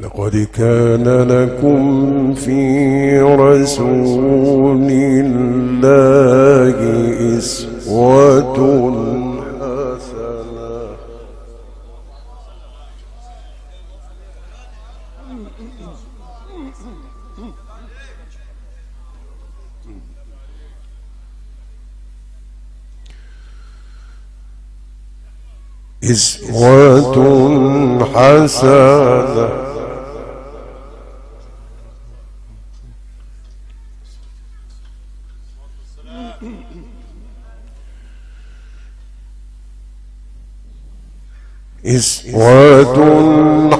لقد كان لكم في رسول الله أسوة حسنة أسوة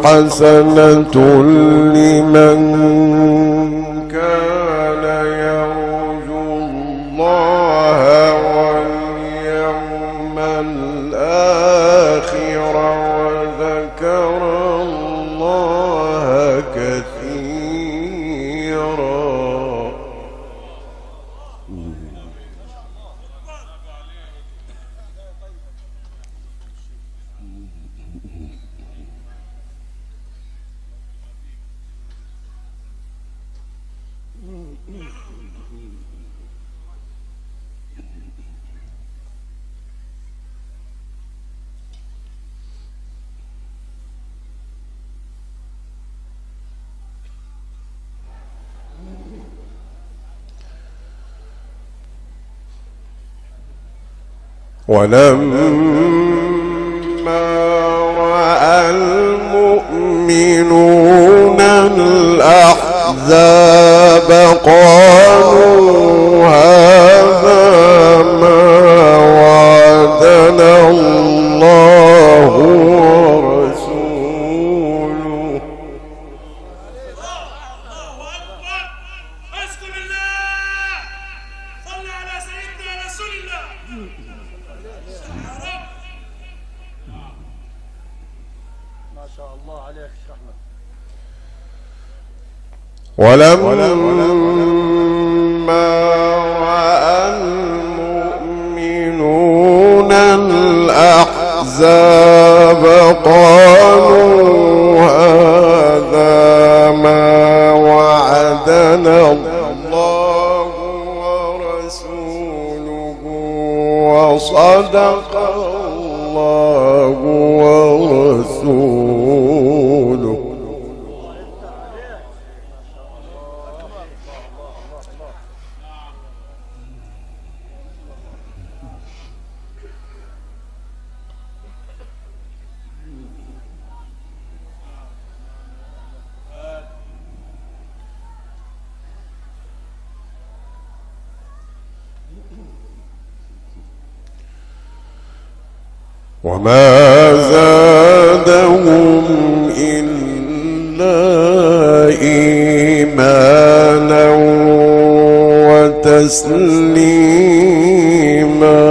حسنة لمن كان يرجو الله واليوم الآخر وذكر الله كثيرا. ولما رأى المؤمنون الأحزاب قالوا هذا ما وعدنا الله ورسوله. الله أكبر. أسكن الله. صل على سيدنا رسول الله. ما شاء الله عليك رحمة. ولما رأى المؤمنون الأحزاب قالوا هذا ما وعدنا الله ورسوله وصدق الله ورسوله. وما زادهم إلا إيمانا وتسليما.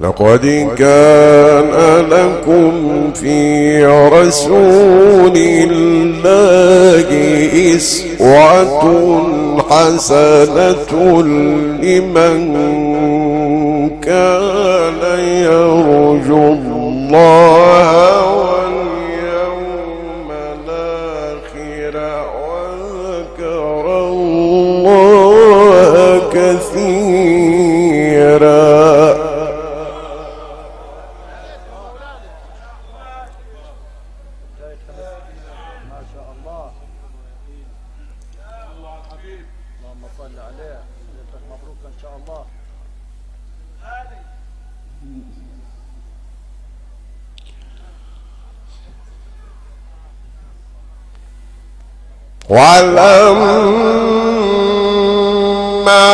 لقد كان لكم في رسول الله أسوة حسنة لمن كان يرجو الله واليوم الآخر وذكر صلي عليه، سيدتك مبروكة إن شاء الله. ولما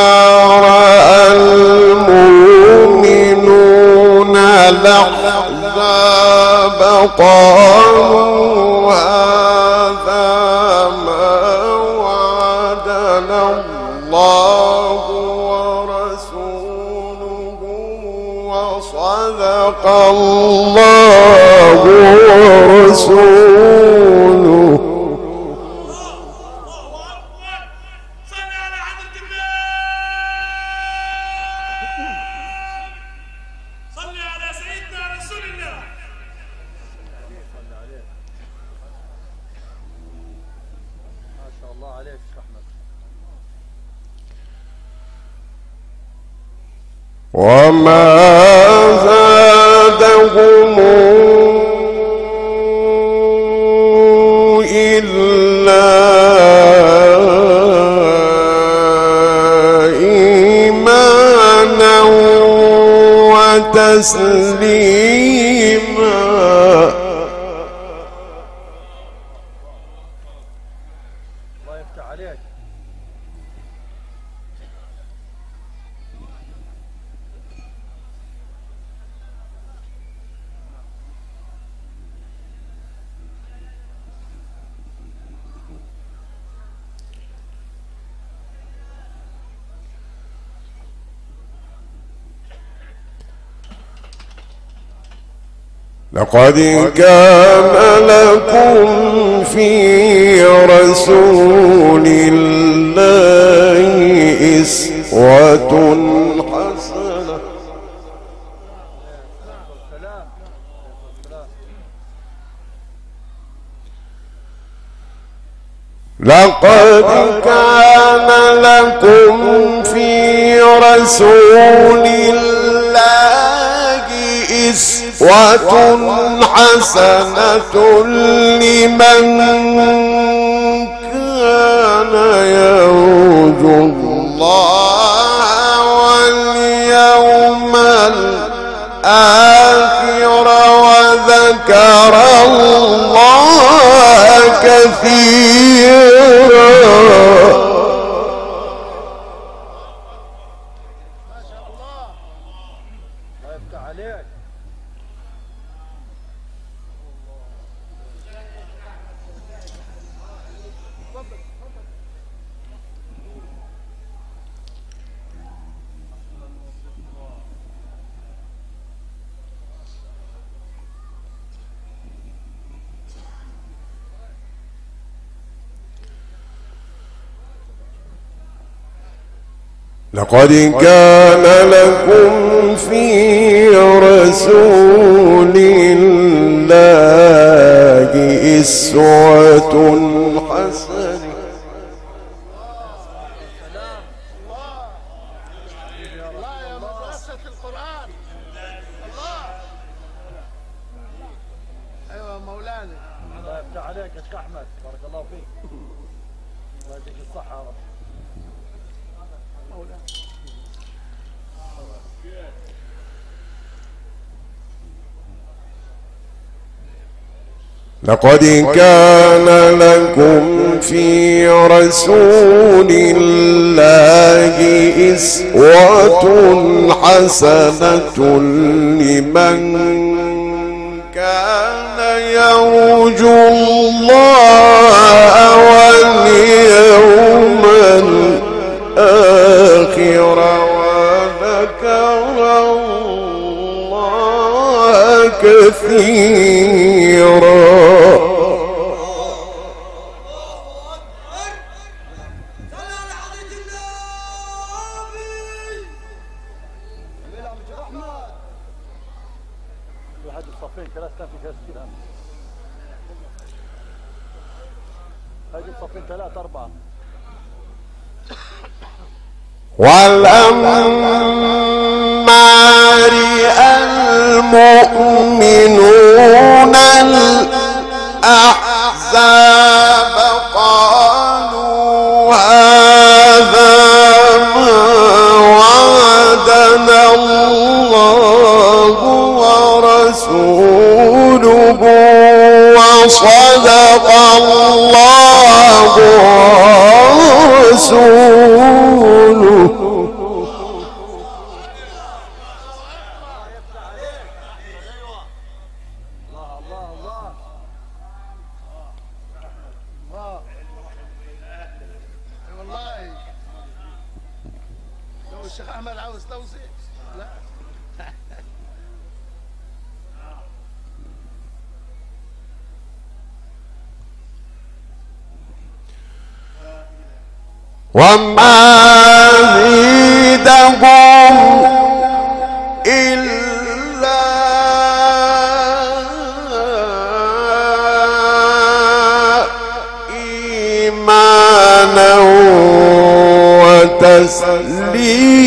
رأى المؤمنون الأحزاب قالوا هذا ما وعدنا الله ورسوله وصدق الله ورسوله. وما زادهم إلا إيمانا وتسليما. الله يفتح عليك. لقد كان لكم في رسول الله أسوة حسنة لقد كان لكم في رسول الله أسوة حسنة لمن كان يرجو الله واليوم الآخر وذكر الله كثيرا. لقد كان لكم في رسول الله أسوة حسنة لقد كان لكم في رسول الله أسوة حسنة لمن كان يرجو الله واليوم الآخر وذكر الله كثيرا. ولما رأى المؤمنون الأحزاب قالوا هذا والشيخ احمد عاوز توصية. لا وما زيدهم إلا إيمانا وتسليما.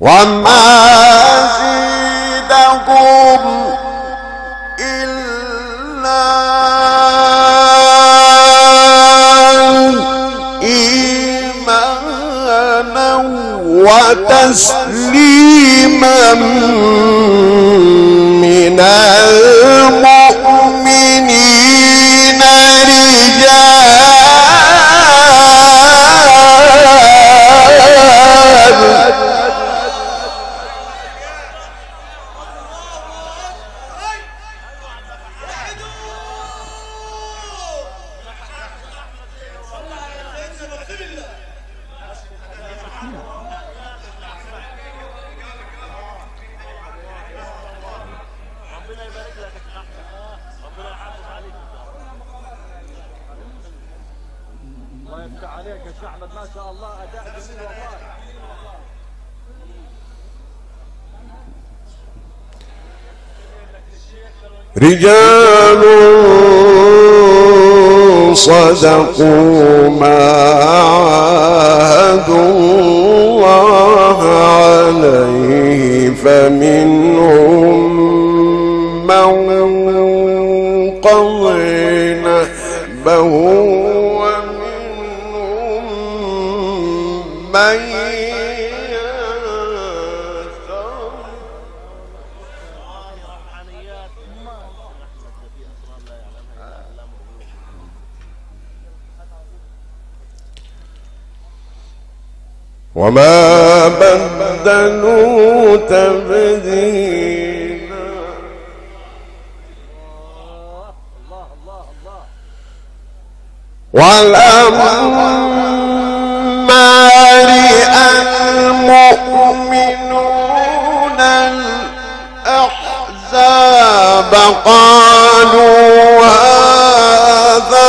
وما زيدهم إلا إيمانا وتسليما من المؤمنين رجال. رجال صدقوا ما عاهدوا الله عليه فمنهم من قضى نحبه ومنهم من وما بدلوا تبديلا. ولما رأى المؤمنون الأحزاب قالوا هذا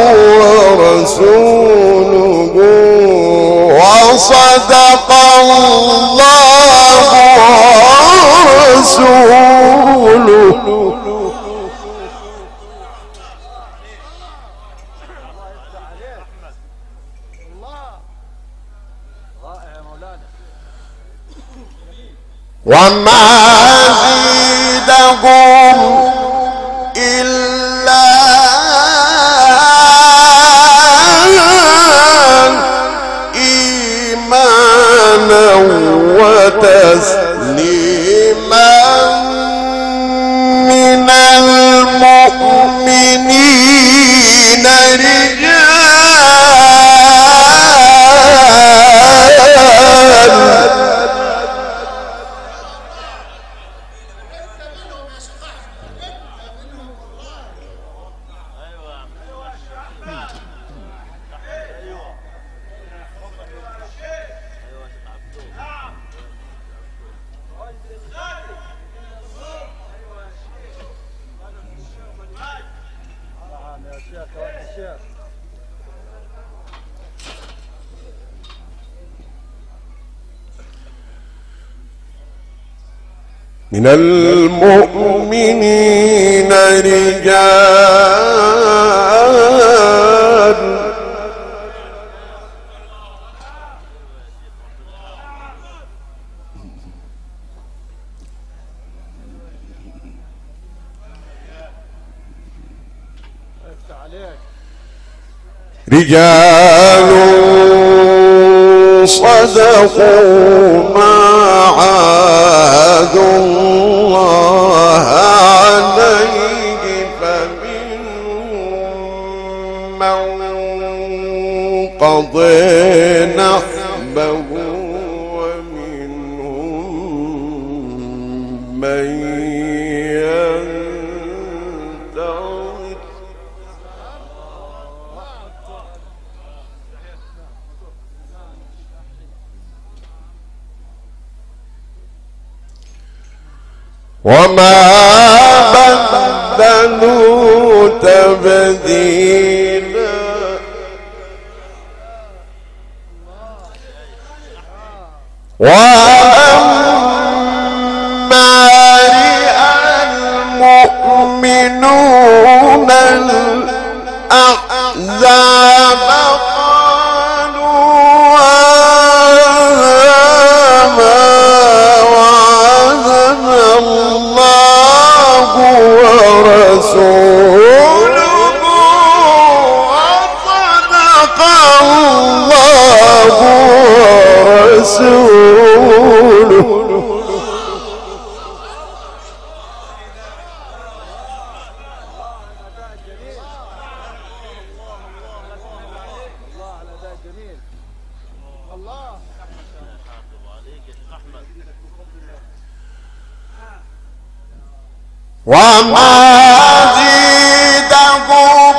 ورسوله وصدق الله ورسوله. وما زيدهم إلا إيمانا وتسليما من المؤمنين رجال. من المؤمنين رجال صدقوا ما عاهدوا الله عليه فمنهم من قضى نحبه حزبه ومنهم من ينتظر. وما بدلوا تبديلا وَأَمَّا الْمُؤْمِنُونَ الْأَحْزَابَ قَالُوا هَذَا وَعَدَنَا اللَّهُ وَرَسُولُهُ وَصَدَقَ اللَّهُ وَرَسُولُهُ وما زيدهم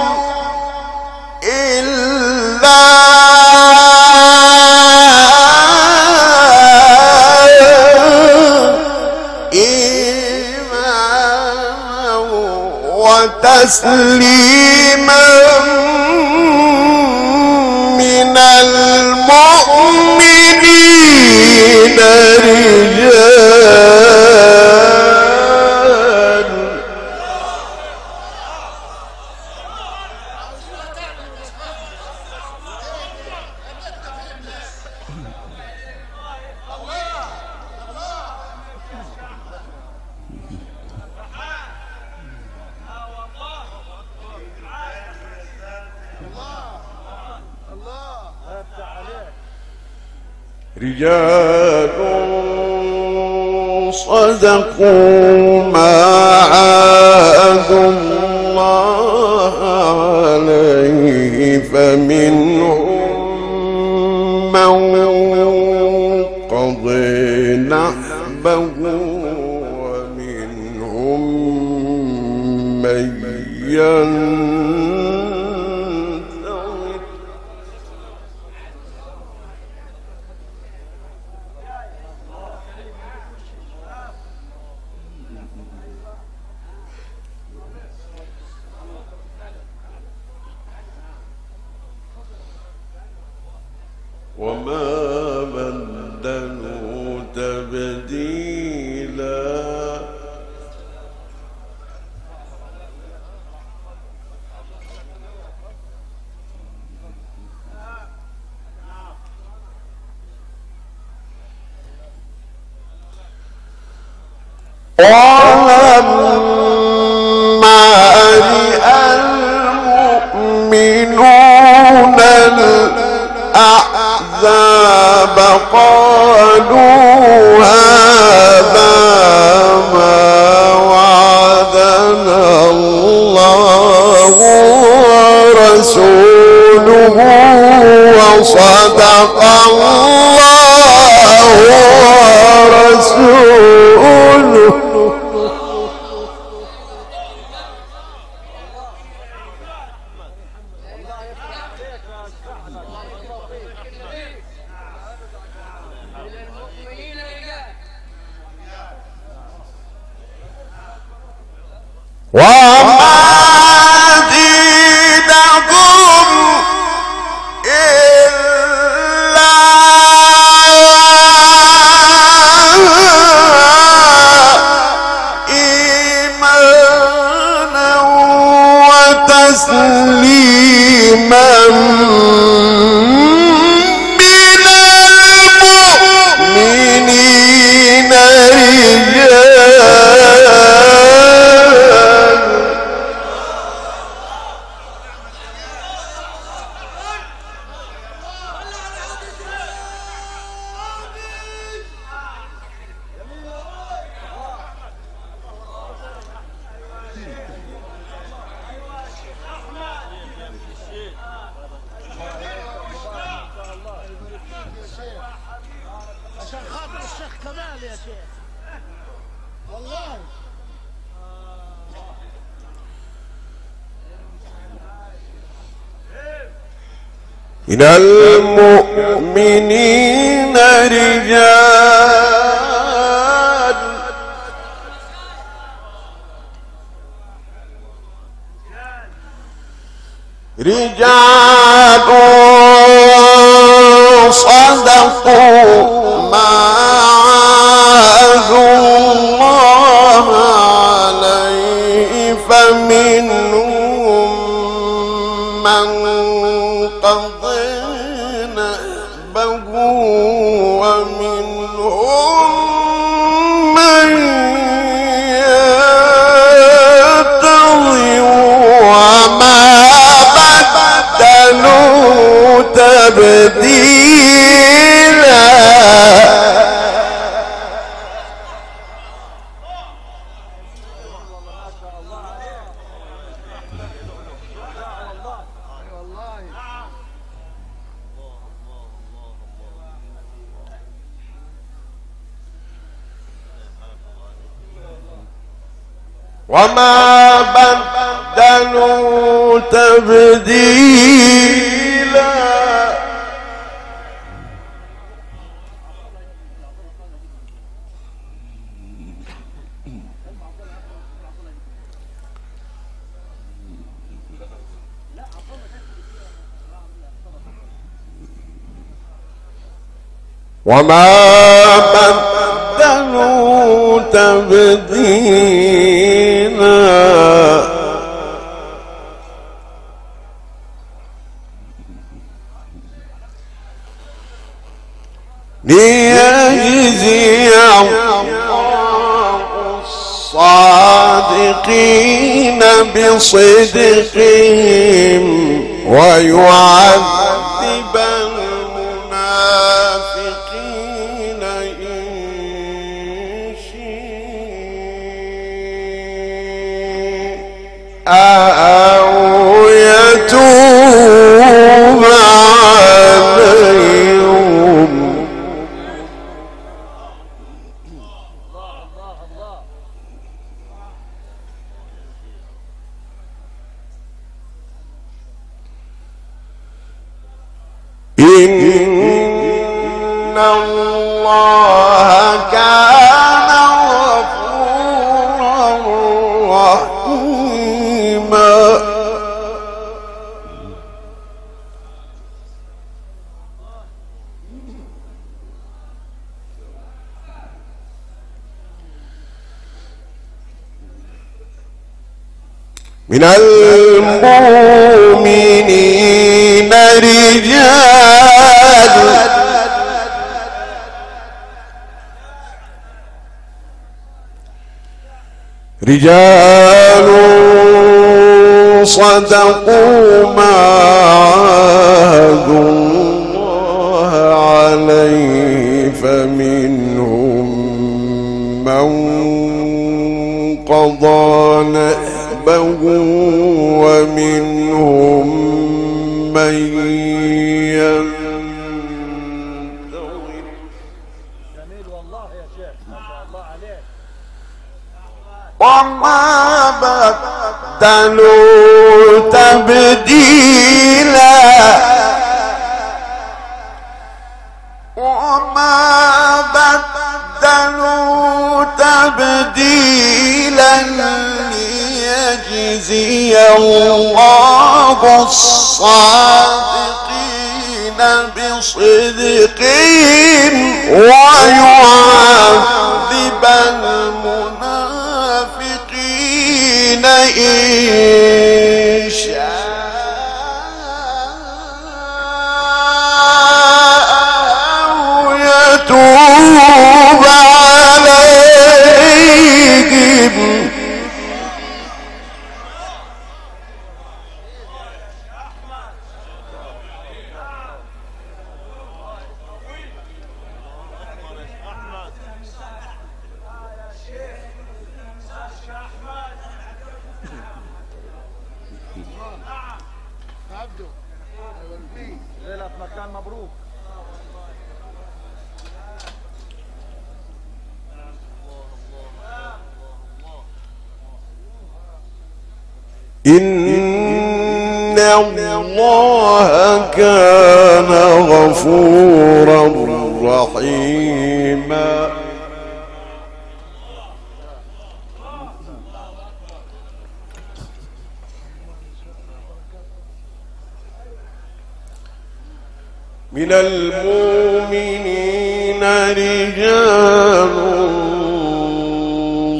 إلا إيمانا وتسليما من المؤمنين رجال. رجال صدقوا ما عاهدوا الله عليه فمنهم من قضى نحبه ومنهم من ولما رأى المؤمنون الأحزاب قالوا هذا ما وعدنا الله ورسوله وصدق الله ورسوله. من المؤمنين رجال صدقوا ما عاهدوا الله عليه، فمنهم من قضى نحبه ومنهم من ينتظر، وما بدلوا تبديلا. وما بدلوا تبديلا، وما بدلوا تبديلا. ليجزي الله الصادقين بصدقهم ويعذب المنافقين إن شاء أو يتوب عليهم. إن الله كان غفورا رحيما. من المؤمنين رجال صدقوا ما عاهدوا الله عليه، فمنهم من قضى نحبه ومنهم من ينتظر. جميل والله يا شيخ، ما شاء الله عليك. وما بدلوا تبديلا، وما بدلوا تبديلا، ليجزي الله الصادقين بصدقهم ويعذب المنافقين إن شاء أو يتوب عليهم. إن الله كان وكان غفورا رحيما. من المؤمنين رجال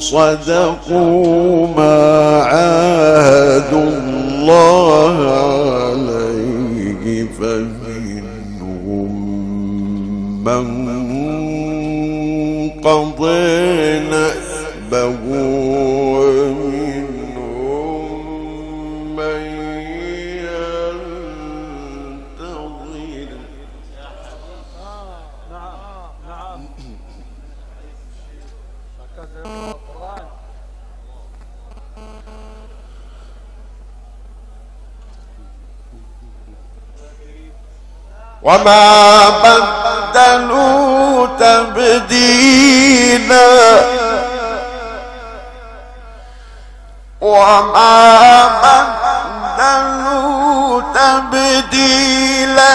صدقوا ما عاهدوا الله عليه، فمنهم من قضى نحبه ومنهم من ينتظر. وما بدلوا تبديلا، وما بدلوا تبديلا،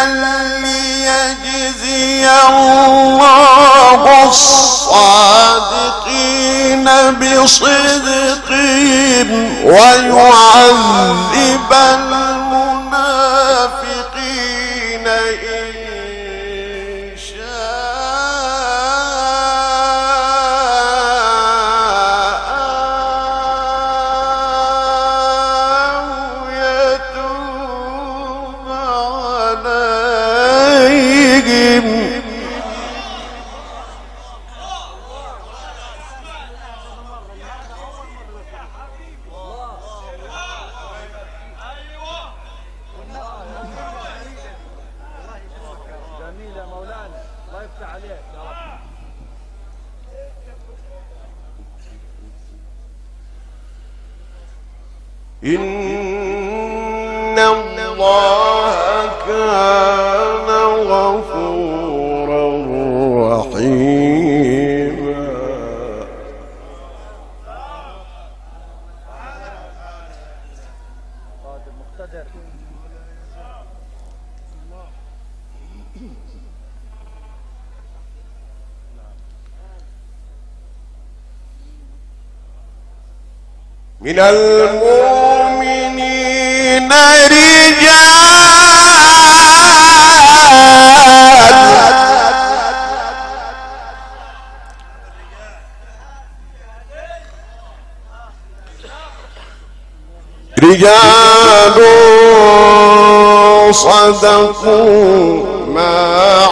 ليجزي الله الصادقين بصدقهم ويعذب المنافقين إن شاء أو يتوب عليهم. إن الله كان غفورا رحيما. من المؤمنين رجال صدقوا ما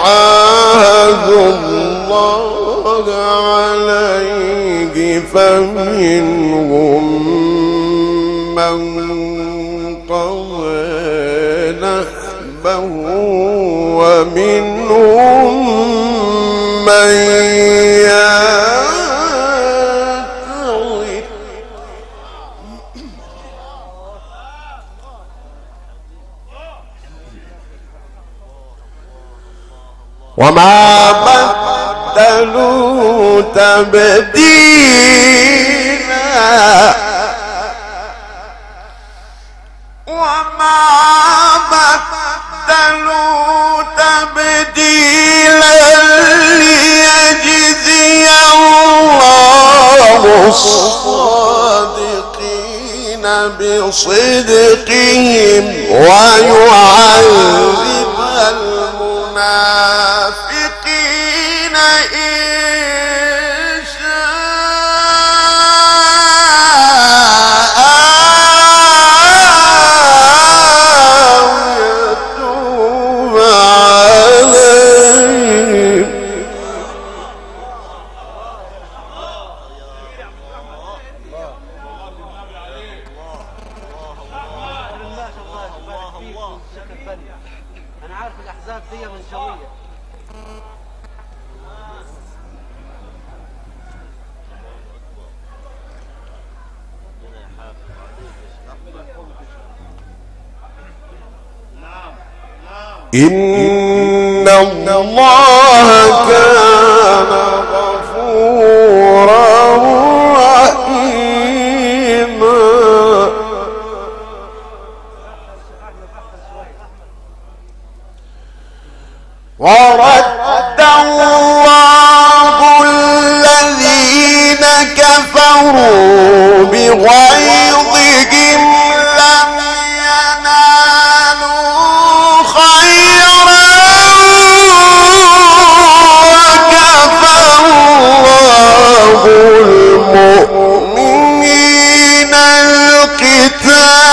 عاهدوا الله عليه، فمنهم من قضى نحبه ومنهم من ينتظر. وما بدلوا تبديلا، وما بدلوا تبديلا، ليجزي الله الصادقين بصدقهم ويعذب المنافقين إن شاء أو يتوب عليهم. أنا عارف الأحزاب دي من شوية. إن الله كان غفورا رحيما. ورد الله الذين كفروا بغيظهم لم ينالوا خيرا وكفى الله المؤمنين القتال.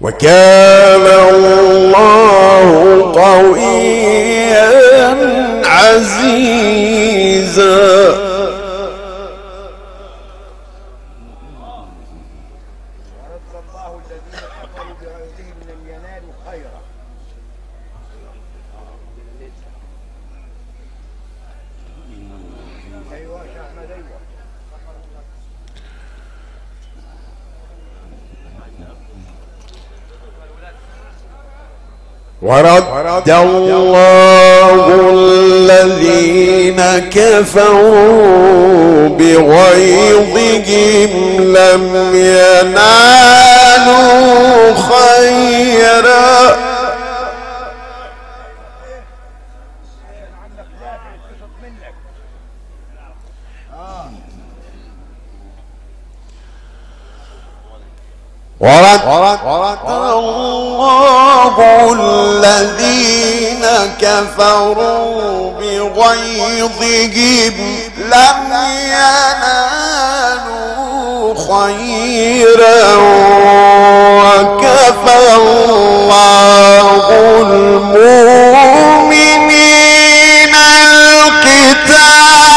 وكان الله قويا عزيزا. ورد الله الذين كفروا بغيظهم لم ينالوا خيرا ورد الله الذين كفروا بغيظهم لم ينالوا خيرا وكفى الله المؤمنين القتال.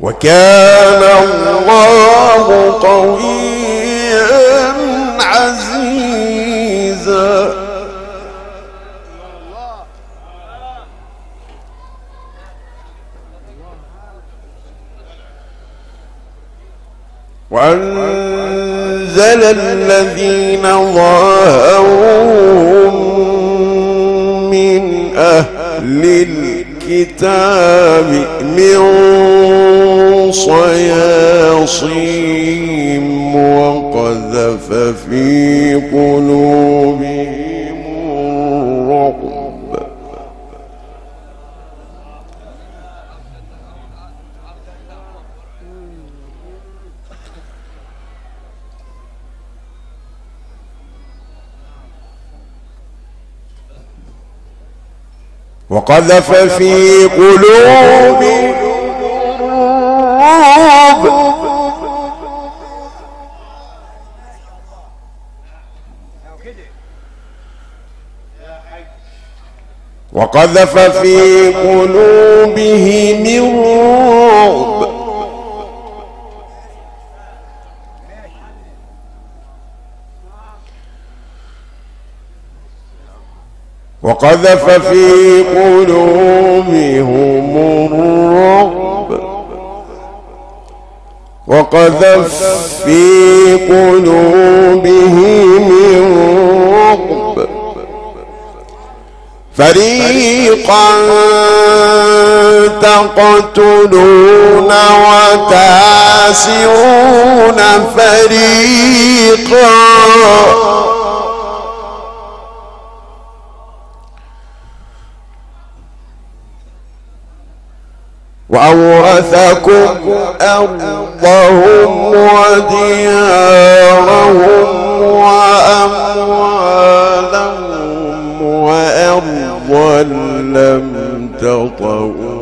وكان الله قويا عزيزا. وأنزل الذين ظاهروهم من أهل الكتاب من صياصيهم وقذف في قلوبهم الرعب وقذف في قلوبهم الرعب وقذف في قلوبهم الرعب وقذف في قلوبهم الرعب وقذف في قلوبهم الرعب فريقا تقتلون وتاسرون فريقا وأورثكم أرضهم وديارهم وأموالهم وأرضا لم تطئوها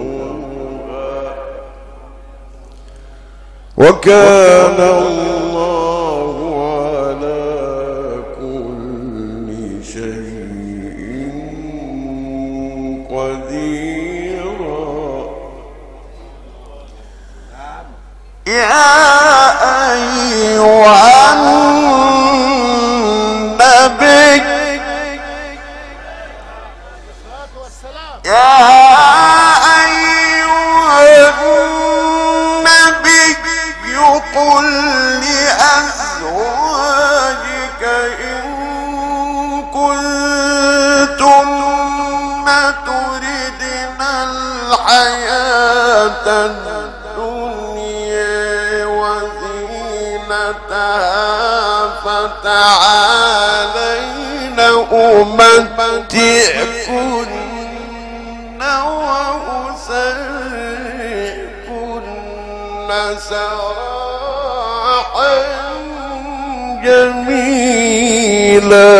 وكان الله على كل شيء قدير يا أيها النبي قل لأزواجك إن كنتن تردن الحياة فتعالين أمتعكن وأسرحكن سراحا جميلا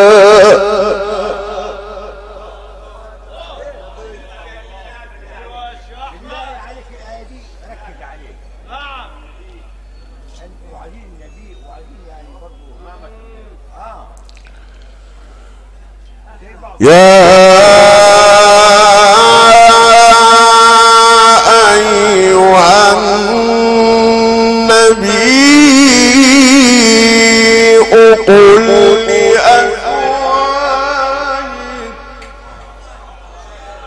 يا أيها النبي قل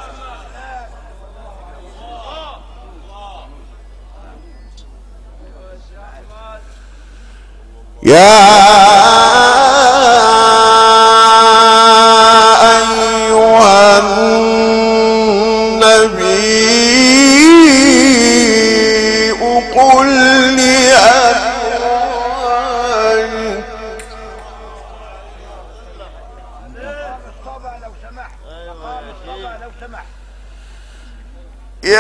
لأزواجك يا أيها النبي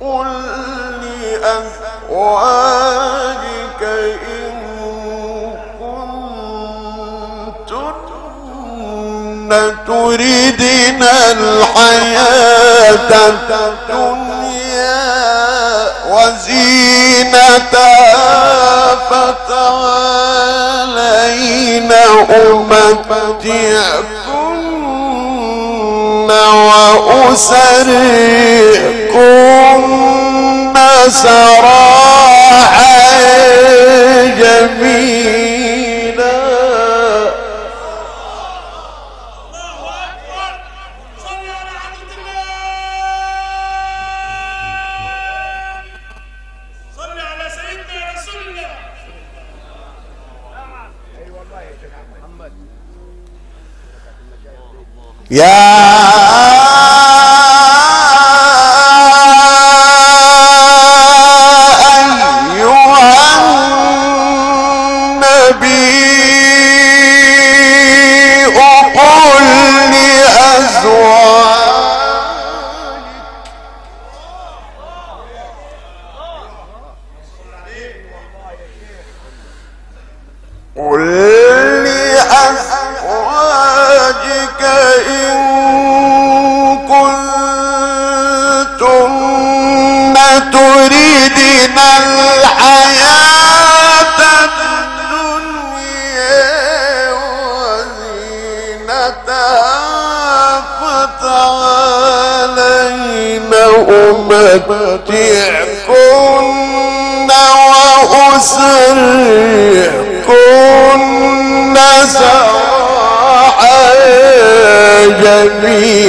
قل لأزواجك إن كنتن تردن الحياة الدنيا وزينتها فتعالين أمتعكن وأسرحكن سراحا جميلا يا أيها النبي قل لأزواجك الحياة الدنيا وزينتها فتعالين أمتعكن وصل كنا سواء جميلا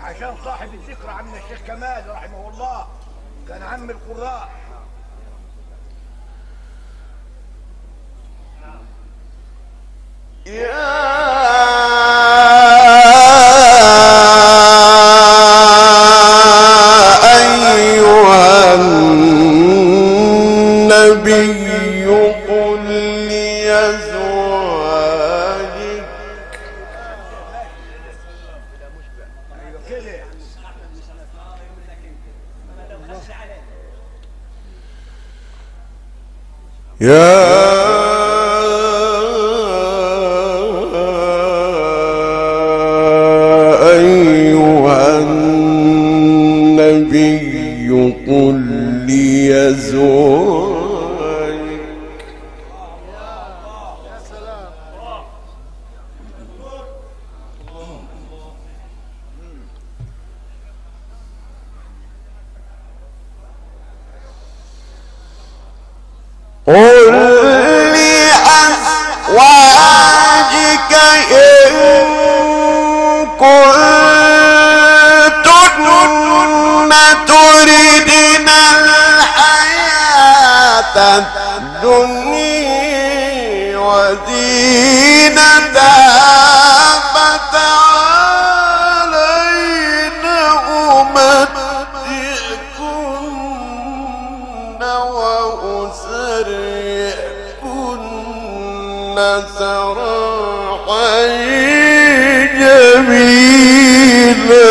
عشان صاحب الذكرى عمنا الشيخ كمال رحمه الله كان عم القراء. يا أيها النبي قل لأزواجك الدنيا ودينتها فتعالين أمتعكن وأسرحكن سراحا جميلا.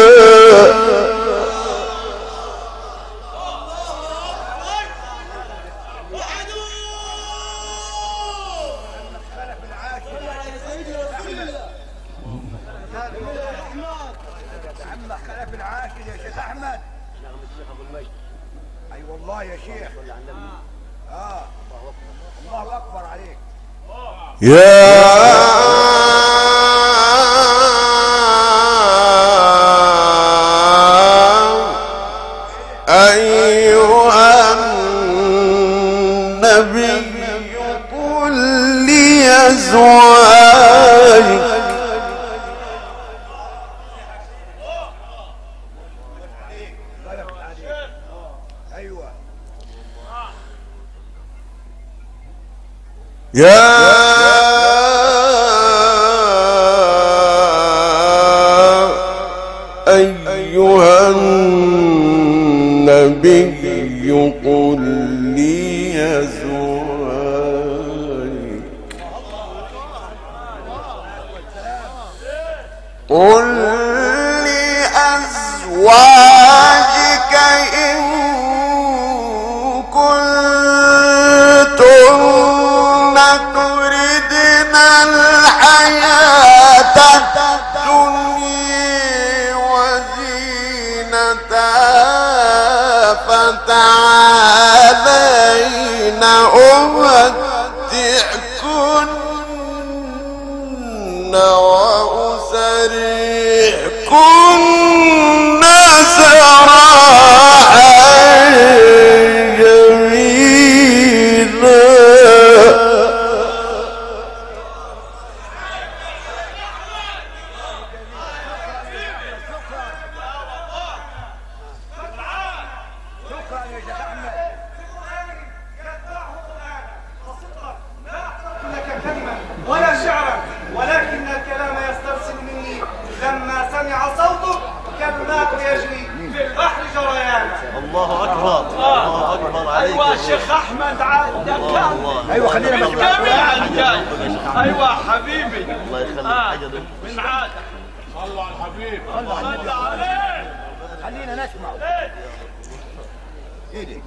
الله أكبر عليك يا أيها النبي قل لأزواجك يا أيها النبي قل لأزواجك إن الحياة الدنيا وزينتها فتعالين أمتعكن وأسرحكن سراحا شيخ احمد عادة ايوه خلينا بالجميع الجاي. ايوه حبيبي الله يخليك من عادة صلوا على الحبيب صلوا عليه خلينا نسمع ايدك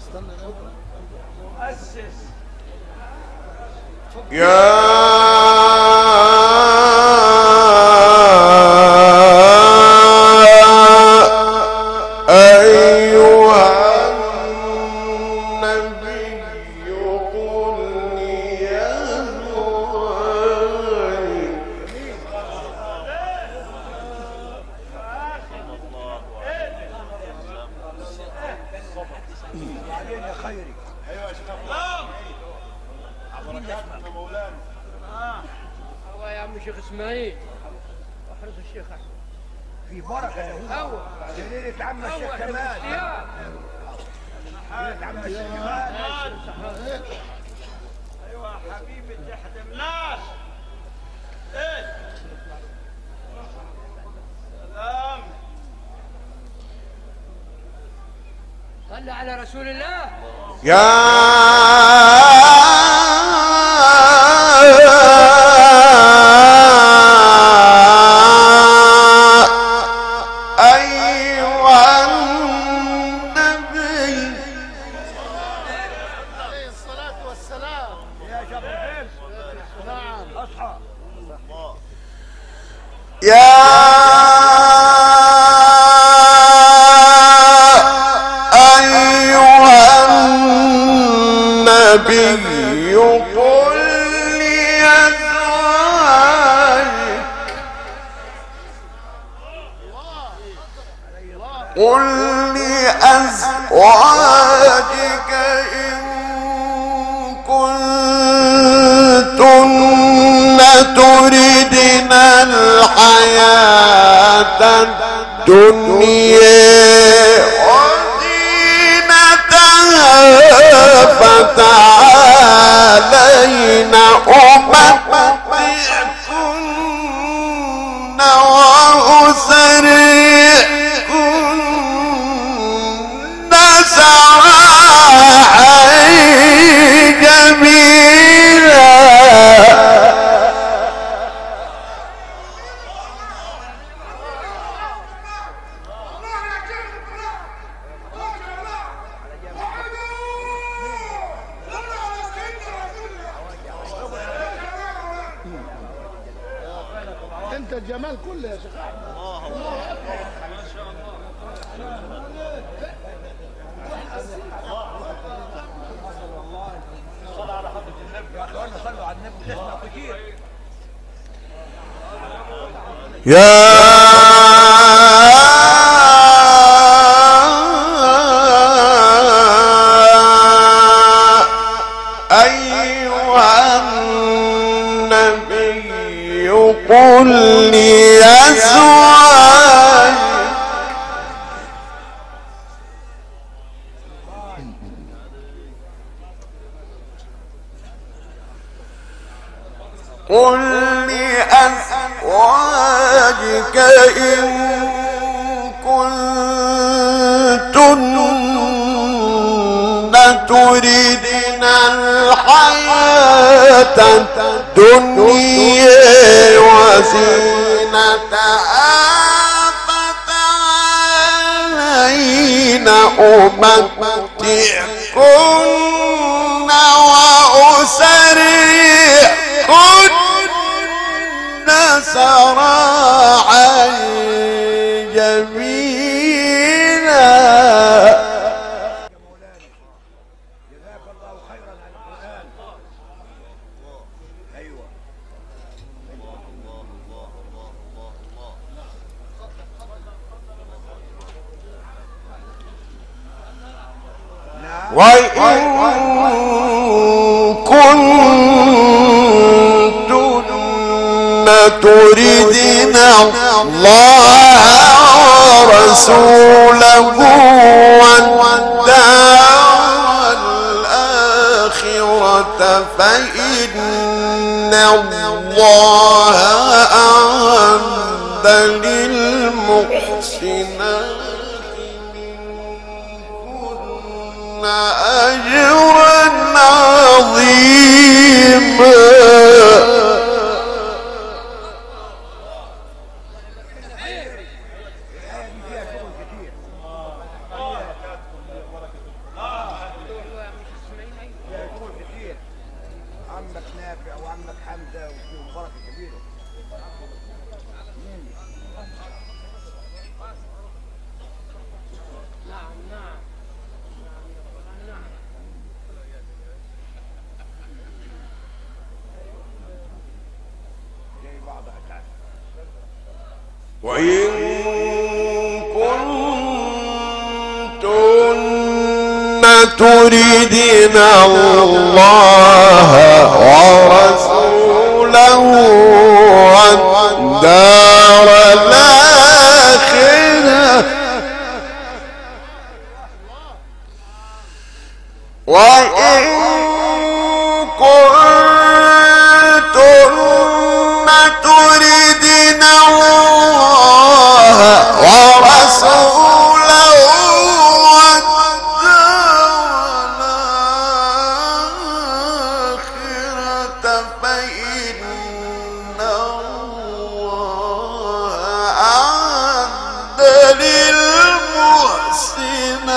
استنى وإن كنتن تردن الله ورسوله والدار الآخرة وإن كنتن تردن الله ورسوله والدار الآخرة فإن الله أعد للمحسنين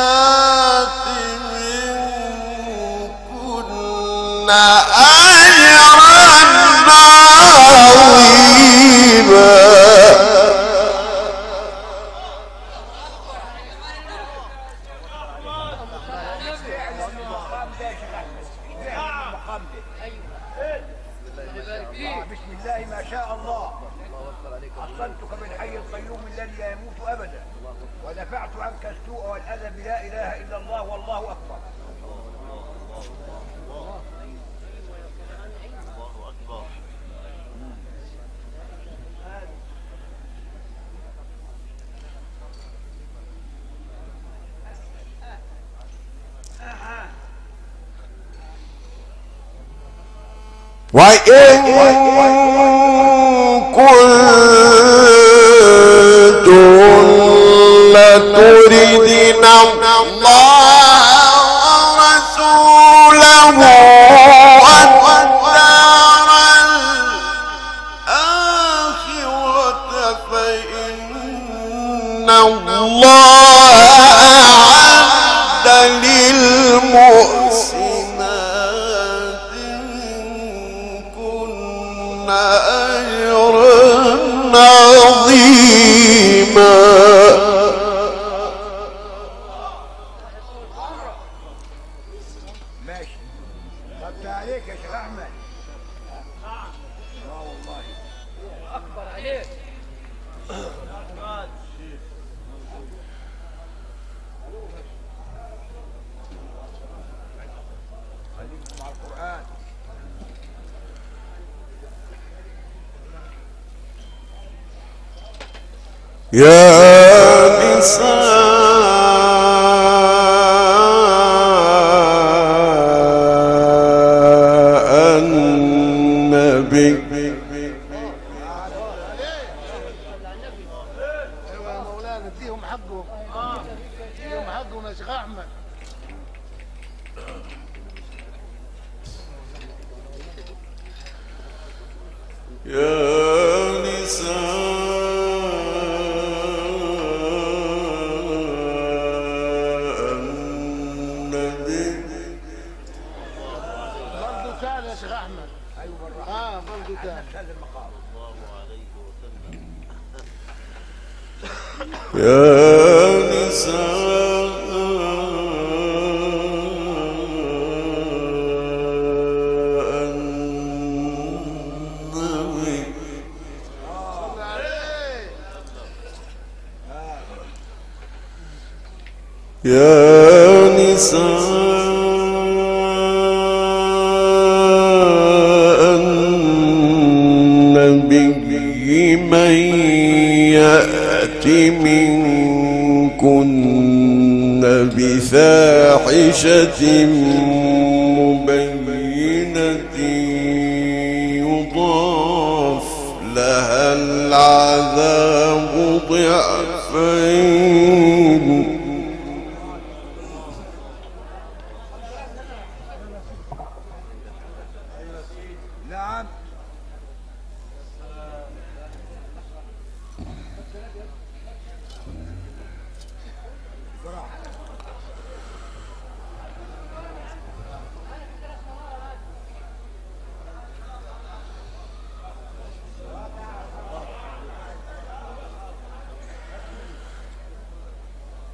أجرا عظيما. ماشي. رد عليك يا شيخ أحمد. لا والله. أكبر عليك. خليكم مع القرآن. يا نساء النبي بفاحشة مبينة يضاف لها العذاب ضعفين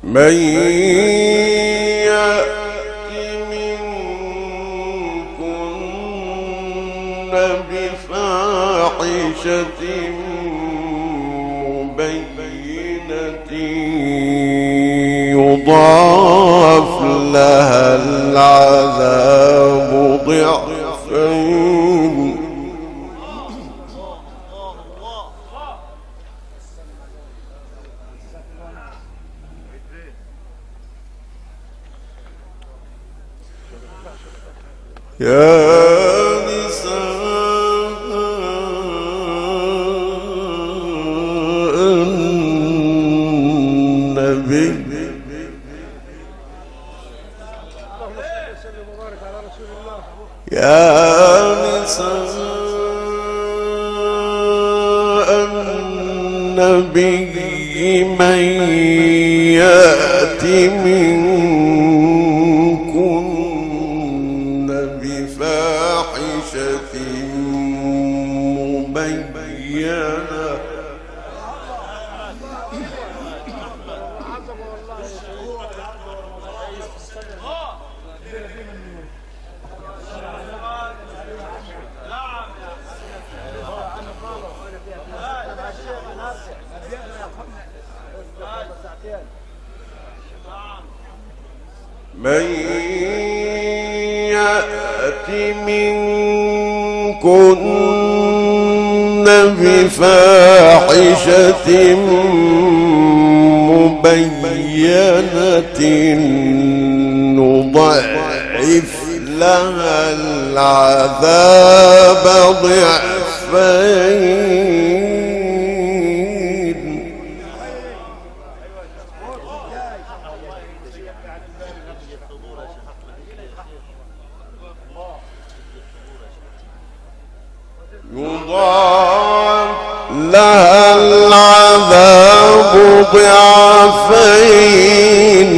من يأت منكن بفاحشة مبينة يضاف لها العذاب ضعفين يا النبي من يأتي منكن بفاحشة مبينة من يأتي منكن بفاحشة مبينة نضعف لها العذاب ضعفين لها العذاب ضعفين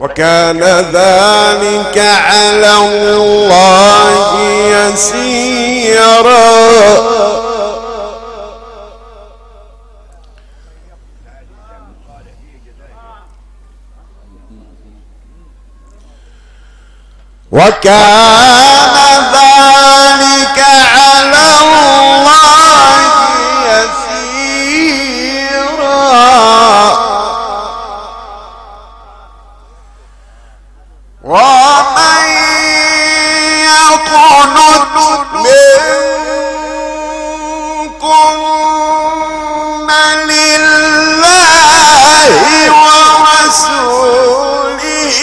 وكان ذلك على الله يسيرا وكان ذلك على الله يسيرا ومن يقنط منكن لله ورسوله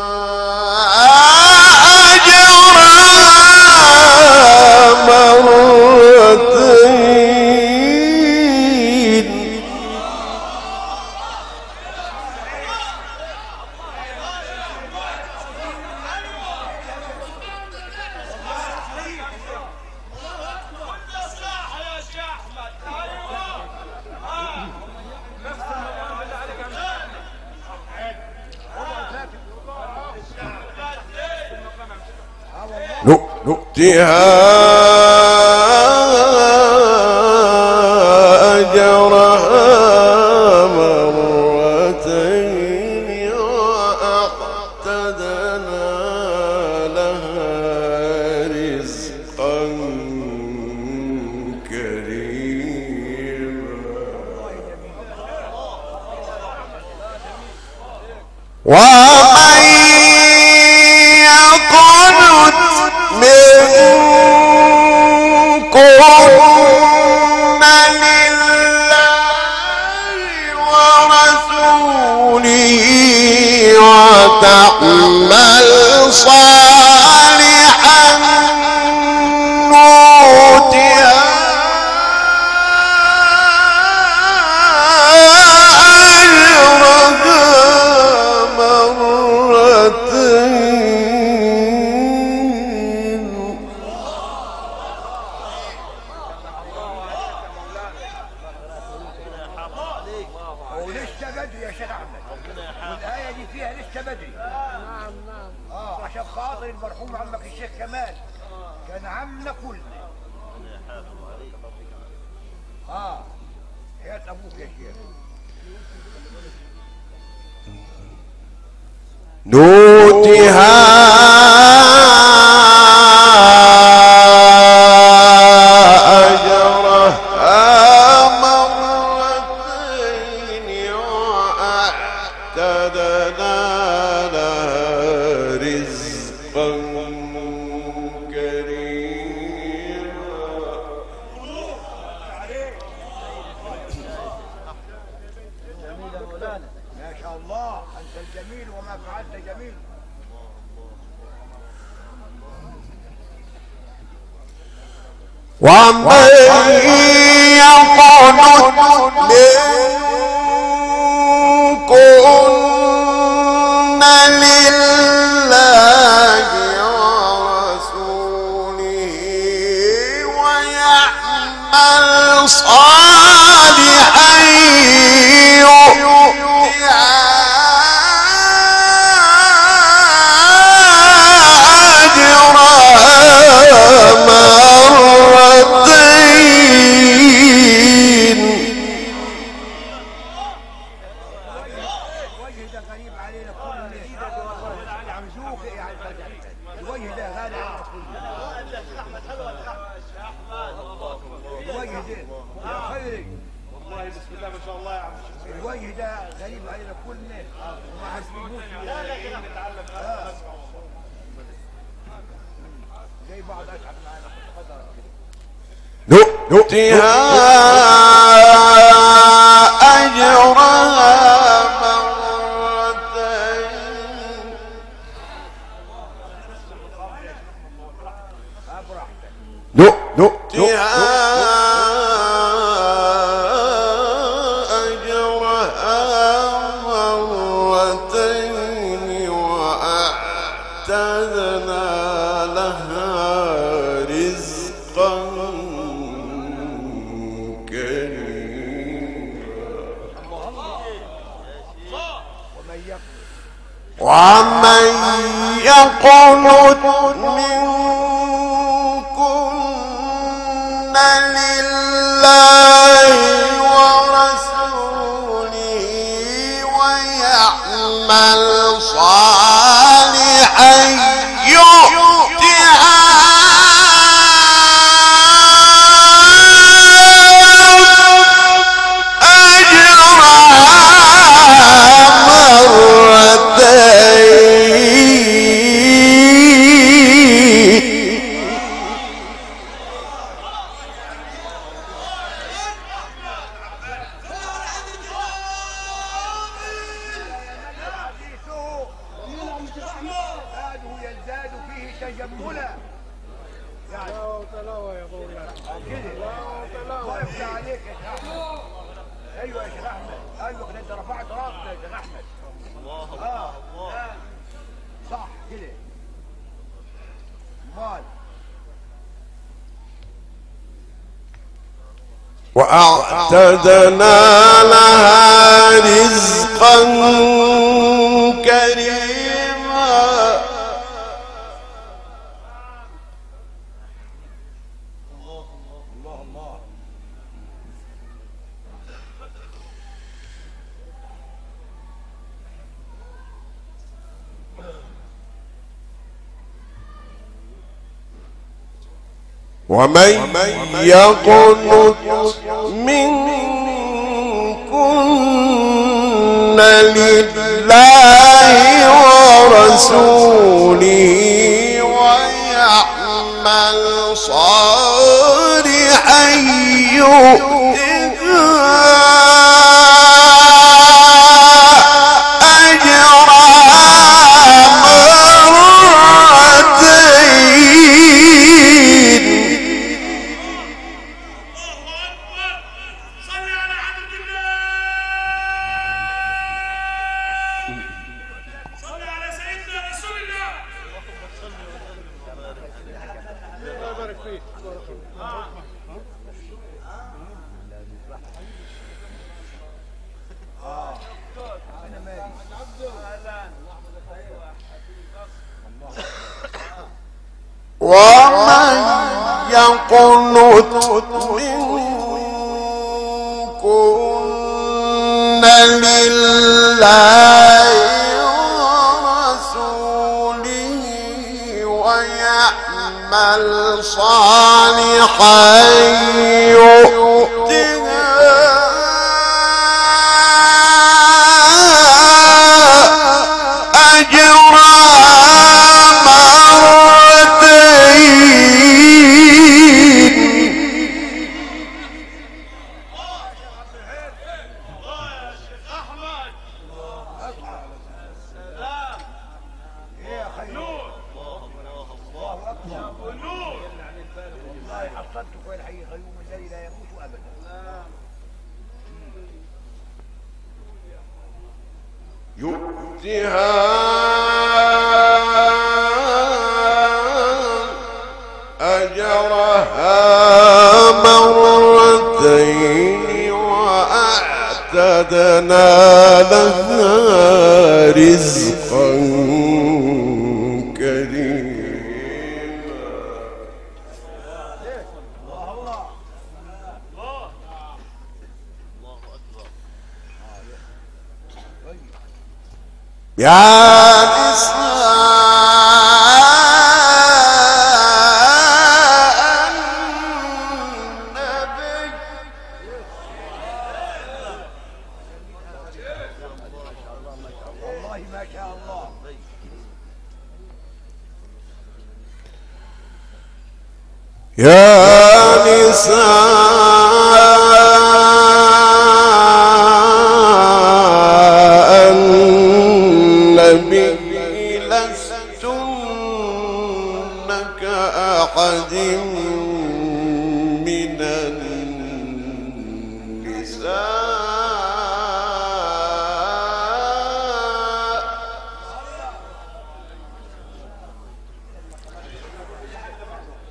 وتعمل صالحا أجرها مرتين نؤتها أجرها مرتين وأعتدنا لها رزقا كريما منكن لله ورسوله وتعمل صالحا نؤتها أجرها مرتين عشان خاطر المرحوم عمك الشيخ كمال كان عمنا كلنا حياة أبوك يا شيخ. نوتها ومن يقنط منكن لله ورسوله ويعمل صالحا يؤتها نؤتها أجرها مرتين وأعتدنا لها رزقا ومن يقنط منكن لله ورسوله ويعمل صالحا يؤتها وأعتدنا لها رزقا كريما ومن يقنط منكن لله ورسوله ويعمل صالحا ومن يقنت منكن لله ورسوله ويعمل صالحا يؤتها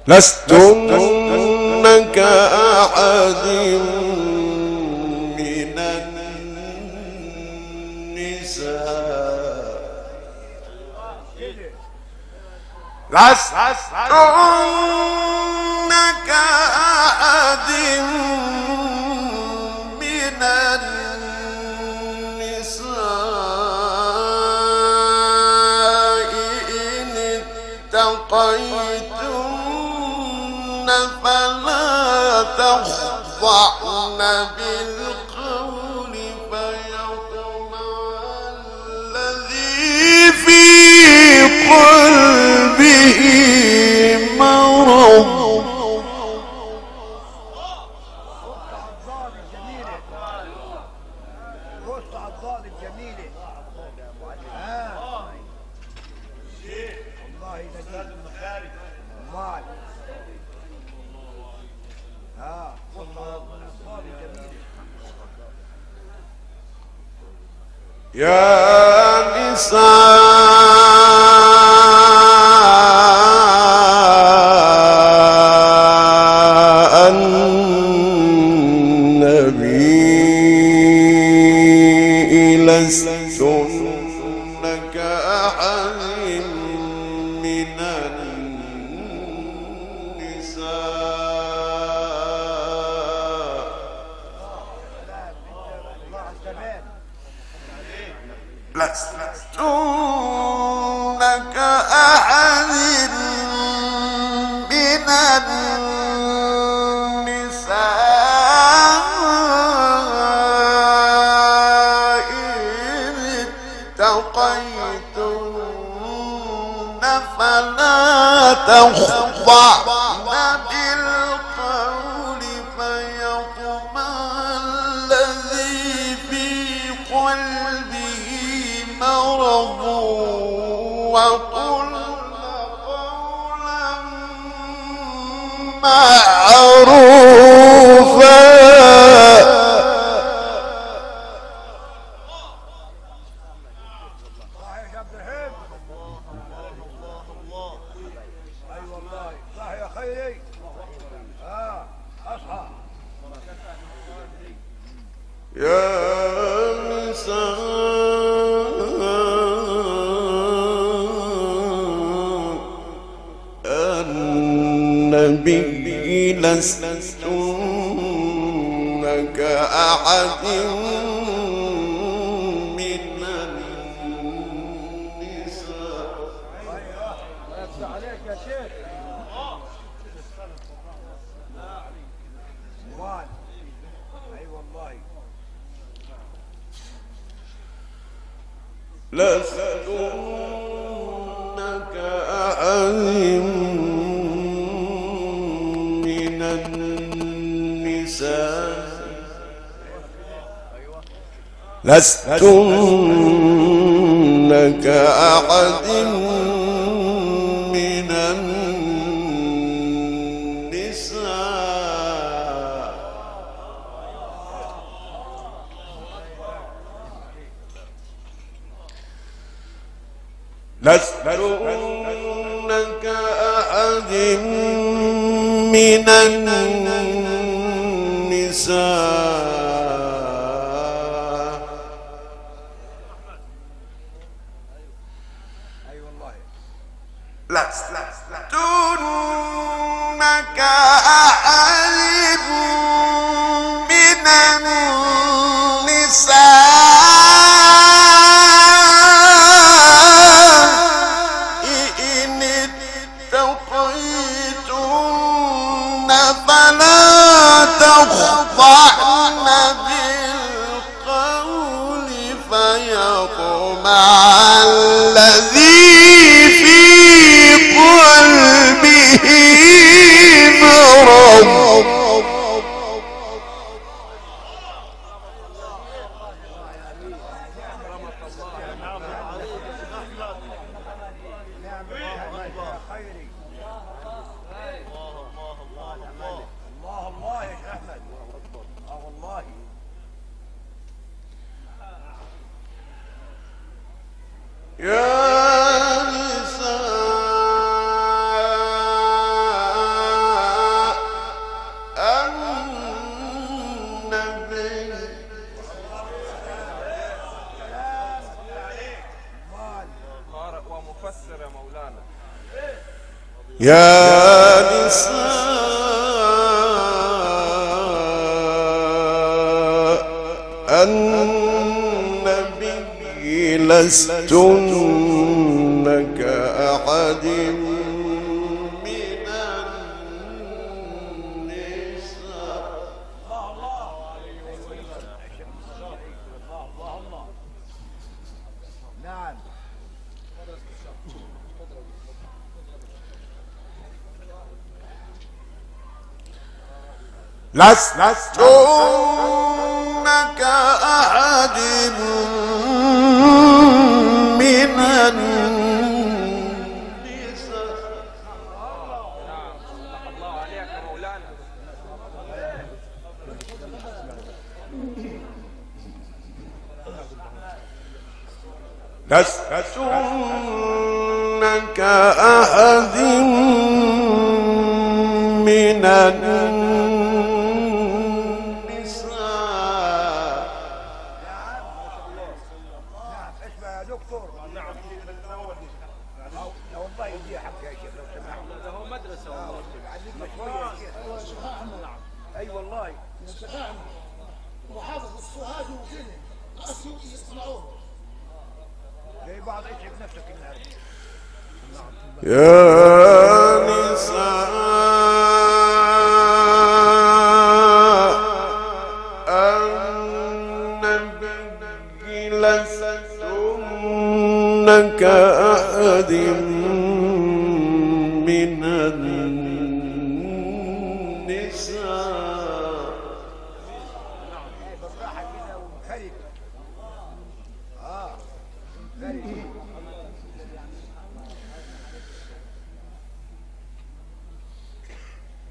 لستن كأحد من النساء لستن كأحد من النساء إن اتقيت فلا تخضعن بالقول فيطمع الذي في قلبه مرض يا نساء النبي لستن كأحد من النساء لستن كأحد من النساء إن اتقيتن فلا تخضعن بالقول فيطمع الذي في قلبه مرض وقل قولا معروفا يا نساء النبي لستن كأحد من النساء. لستن كأحد لستن كأحد من النساء. لستن كأحد من النساء. لستن كأحد من النساء إن اتقيتن فلا تخضعن بالقول فيطمع الذي يا نساء النبي لستن كأحد من النساء. نعم. لستن كأحد من النساء. الله عليك يا مولانا. لستن كأحد من النساء. اي والله يا وحافظ الصهاد وكذا اسوء يسمعوه زي بعض. اتعب نفسك النهارده يا نساء النبي لستن كأحد من النساء.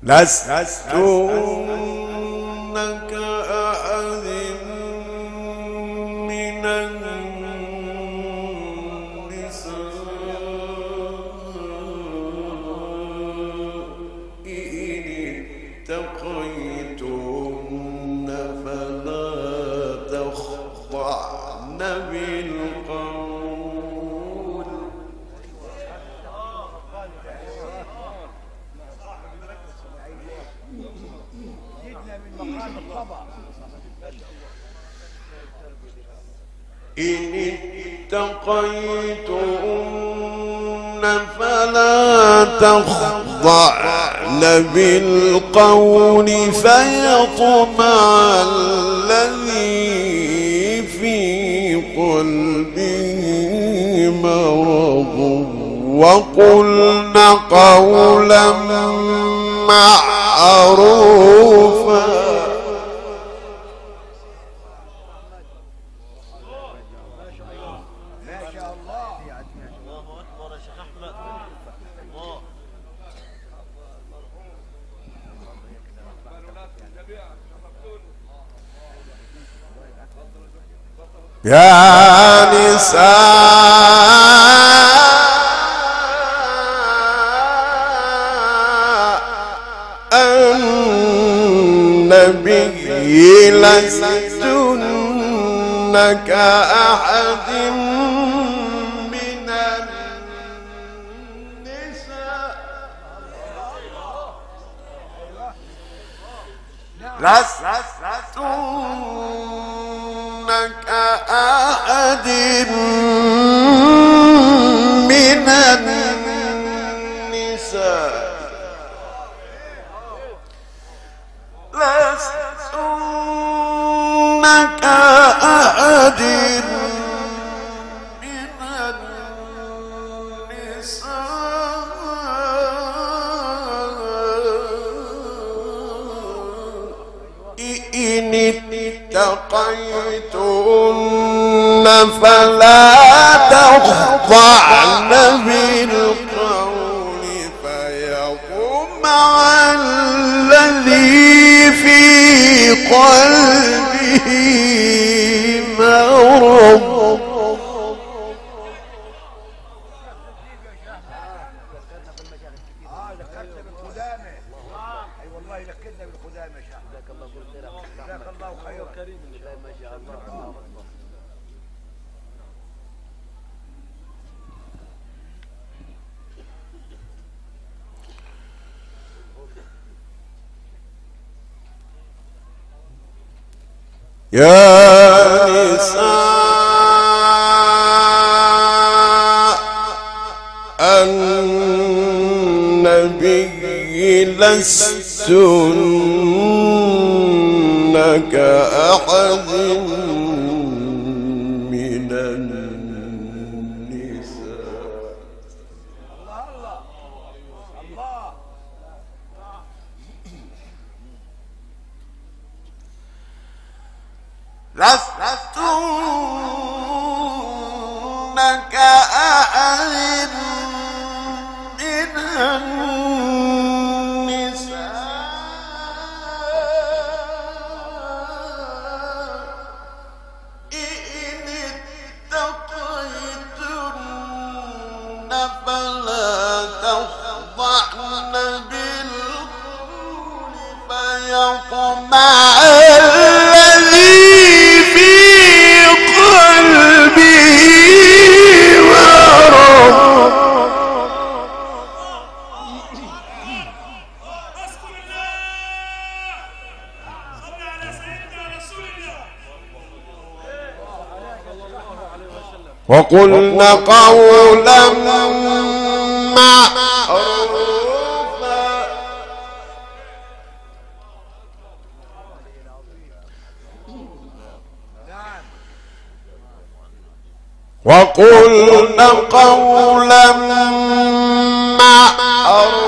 لستن كأحد من النساء إن اتقيتن فلا تخضعن بالقول. إن اتقيتن فلا تخضعن بالقول فيطمع الذي في قلبه مرض وقلن قولا معروفا. يا نساء النبي لستن كأحد من النساء إن اتقيتن فلا تخضعن بالقول فيطمع الذي في قلبه مرض. يا نساء النبي لستن كأحد من النساء. الله الله الله. لستن كأحد من النساء إن اتقيتن فلا تخضعن بالقول فيطمع وقلن قولا معروفا. وقلن قولا معروفا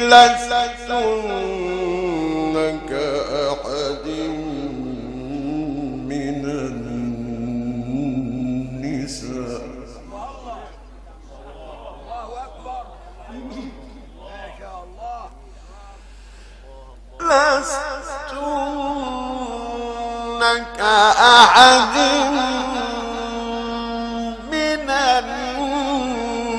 لستن كأحد من النساء. الله أكبر. ما شاء الله. لستن كأحد من النساء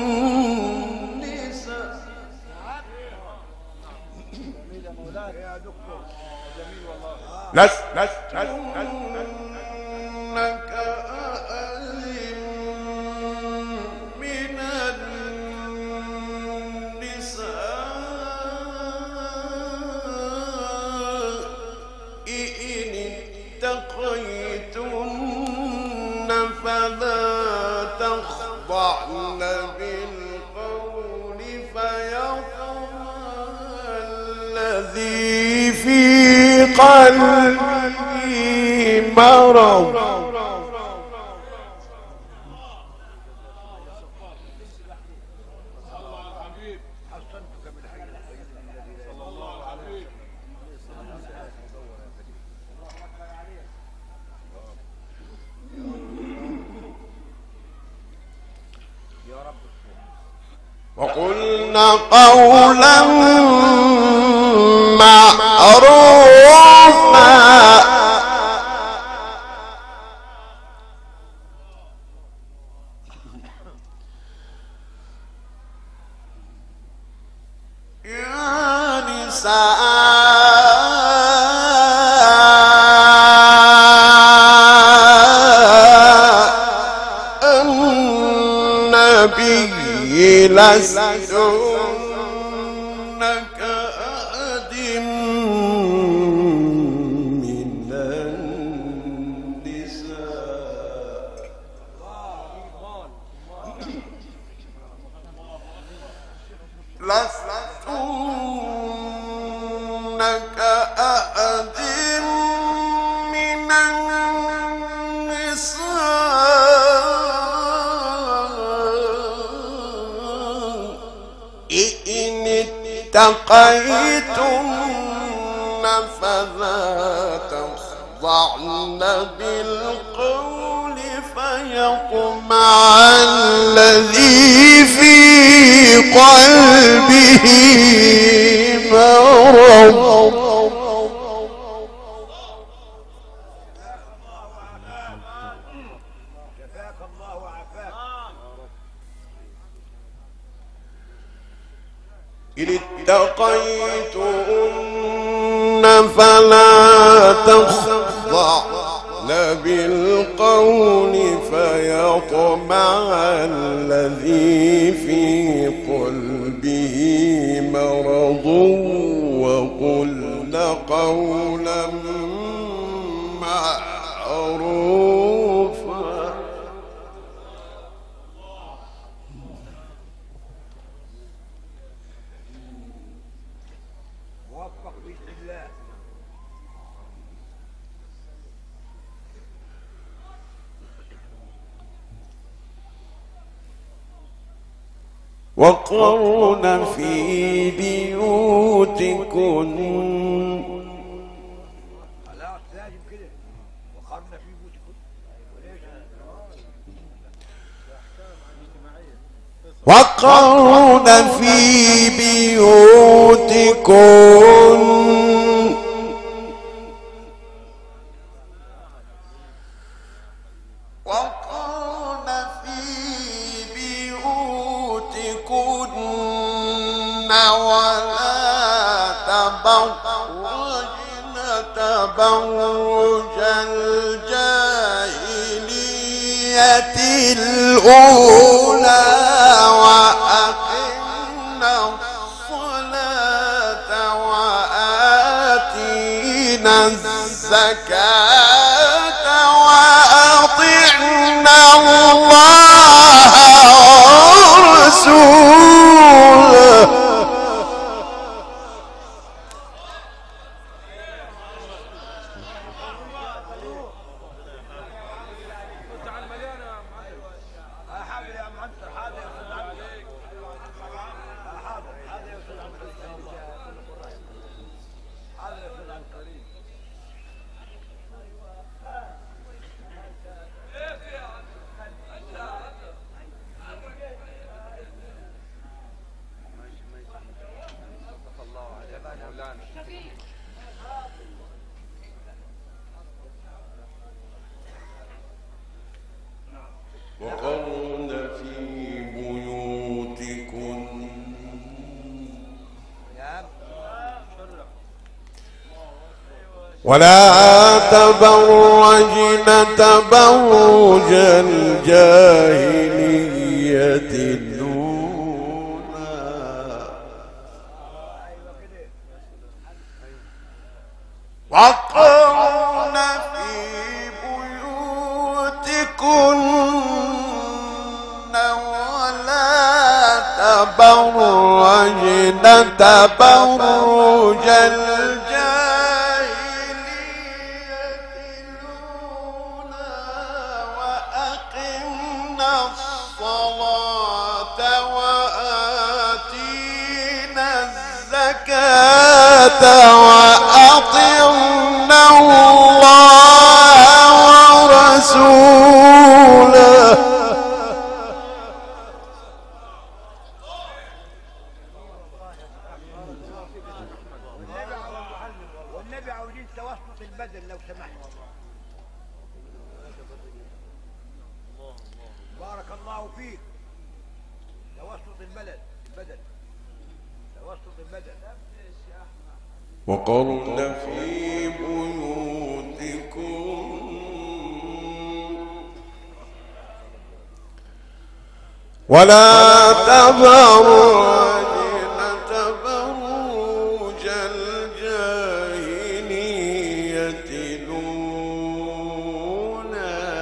قلبي مرض وقلنا قولا معروفا لستنك أدم من النساء لستنك أدم من النساء اتقيتن فلا تخضعن بالقول فيطمع الذي في قلبه مرض إن اتقيتن فلا تخضعن بالقول فيطمع الذي في قلبه مرض وقلن قولا معروفا وقرن في بيوتكن وقرن في بيوتكن ولا تبرجن تبرج الجاهلية الأولى وأقمنا الصلاة وآتينا الزكاة وأطعنا الله ورسوله ولا تبرجن تبرج الجاهلية الأولى، وقرن في بيوتكن ولا تبرجن تبرج وأطعنا الله ورسوله. والنبي عاوزين توسط البدن لو سمحت. بارك الله فيك. توسط البدن. توسط البدن. وقرن في بيوتكم ولا تبرجن تبرج الجاهلية الأولى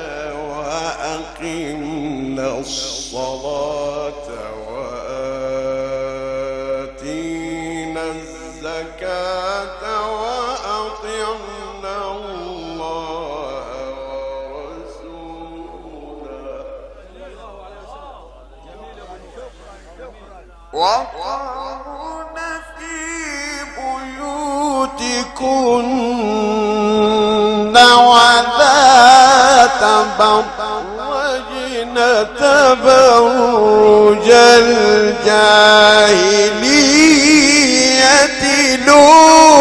وأقمن الصلاة وآتين الزكاة وأطعنا الله ورسوله. وقرن في بيوتكن ولا تبرجن تبرج الجاهلية ولا تبرجن تبرج الجاهلية الأولى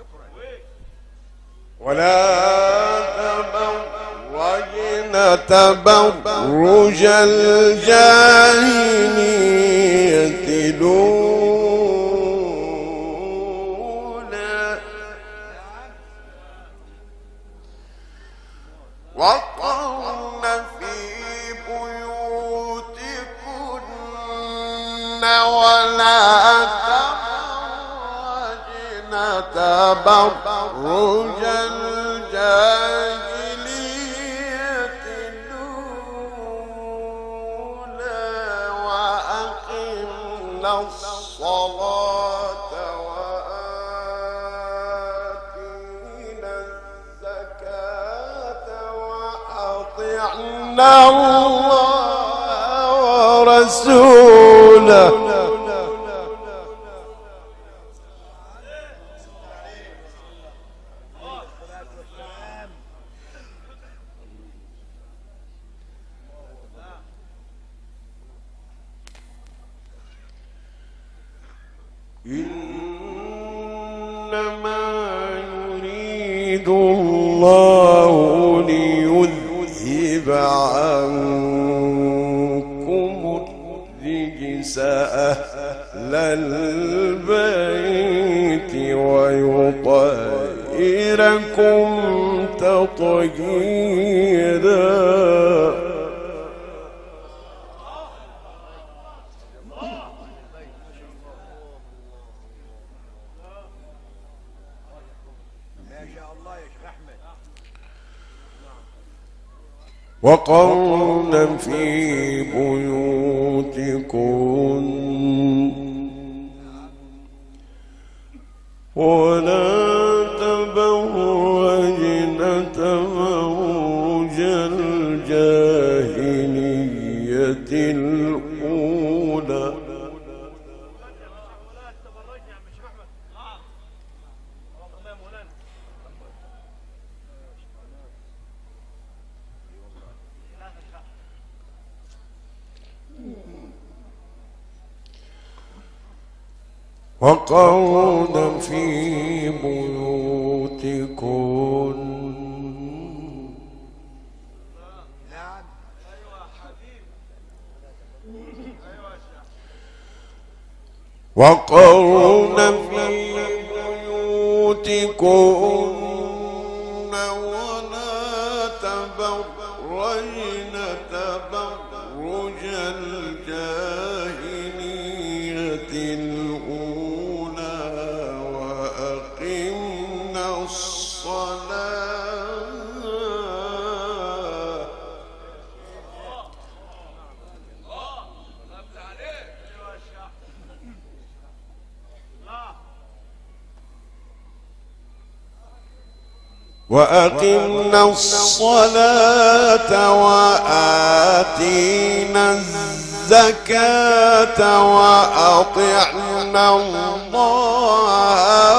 وقرن في بيوتكن ولا تبرج الجاهلية الأولى وأقمنا الصلاة وآتينا الزكاة وأطعنا الله ورسوله. إنما يريد الله ليذهب عنكم الرجس أهل البيت ويطهركم تطهيرا. وقرن في بيوتكن ولا تبرجن تبرج الجاهلية الأولى وقرن في بيوتكن وقرن في بيوتكن ولا تبرجن تبرج الجاهلية الأولى وأقمن الصلاة. وأقمنا الصلاة وآتينا الزكاة وأطعنا الله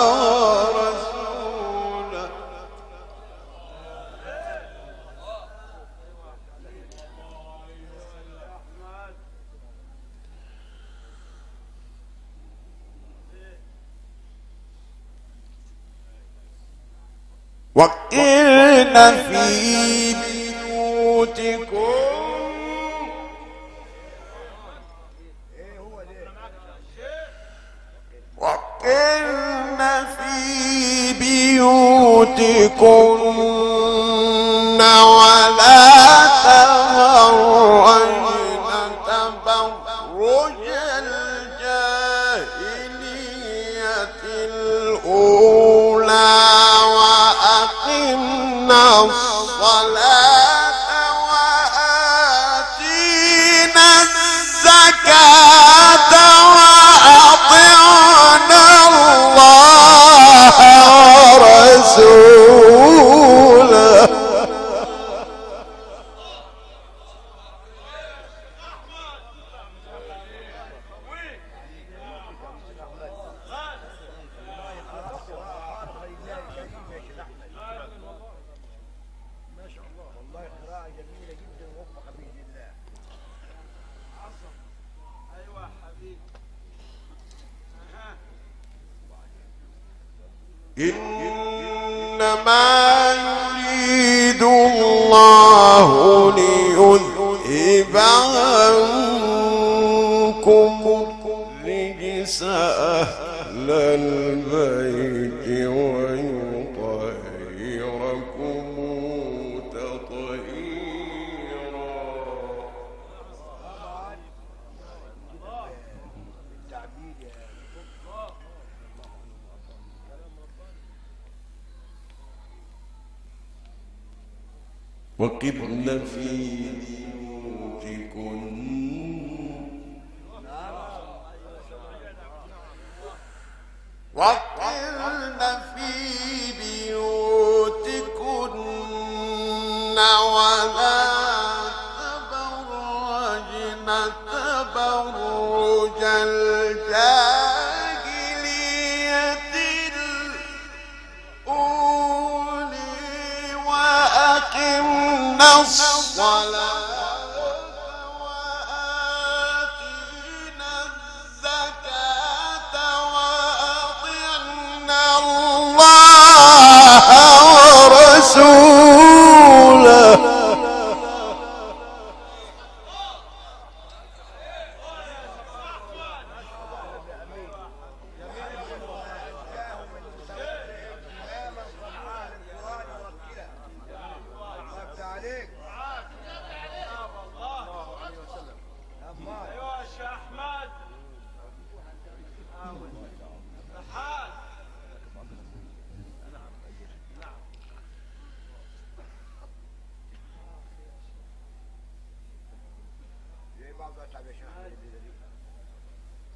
ورسوله. وقرن في بيوتكم ولا تبرجن تبرج الجاهلية الأولى وأقمنا الصلاة وآتينا الزكاة وأطعنا الله ورسوله. إنما يريد الله ليذهب عنكم الرجس أهل البيت ويطهركم تطهيرا. وقرن في بيوتكن ولا تبرجن تبرج الجاهلية الأولى وأقمنا الصلاة وآتينا الزكاة وأطعنا الله ورسوله.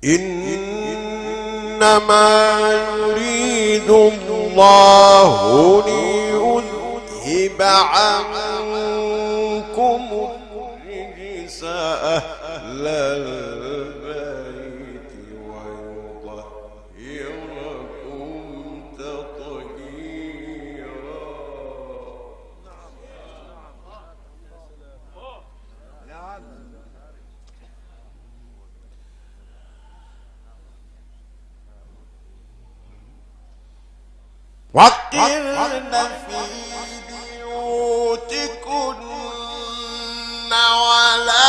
إنما يريد الله ليذهب عنكم الرجس أهل البيت ويطهركم تطهيرا. وقرن في بيوتكن ولا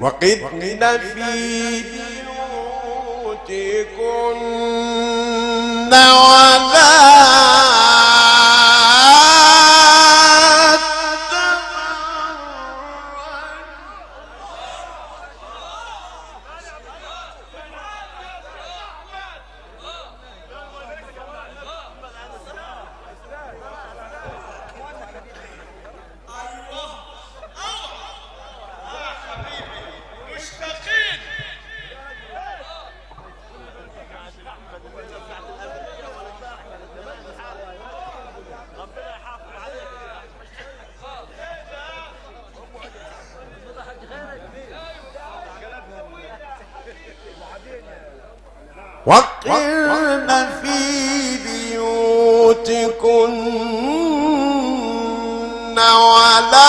وقدنا في بيوتكن ولا وقرن في بيوتكن ولا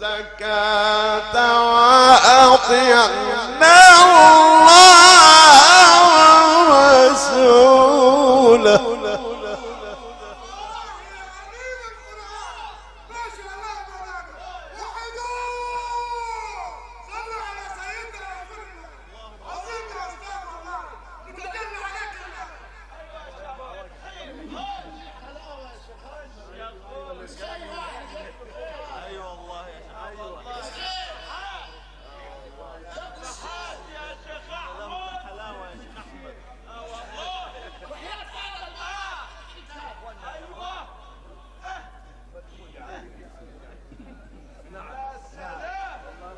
زكاة وأطعنا الله ورسوله. وقرن في بيوتكن وقرن في بيوتكن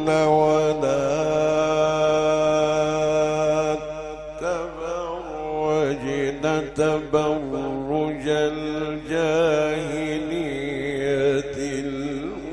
ولا تبرجن تبرج الجاهلية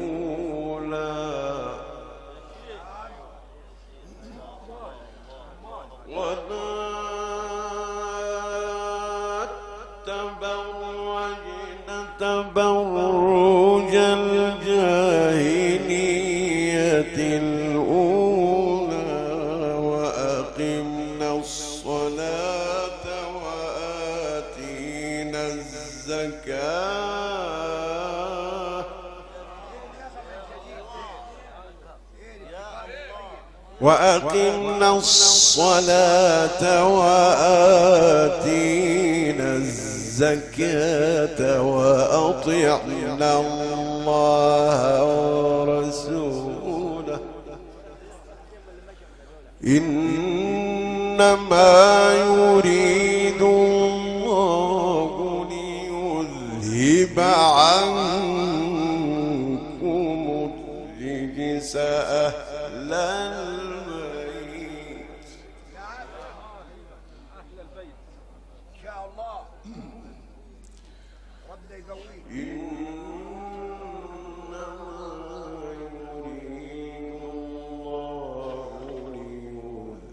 الجاهلية الأولى وأقمنا الصلاة وآتينا الزكاة زكاة وأطعنا الله ورسوله إنما يريد الله ليذهب عنكم الرجس أهل البيت. إن شاء الله إنما يريد الله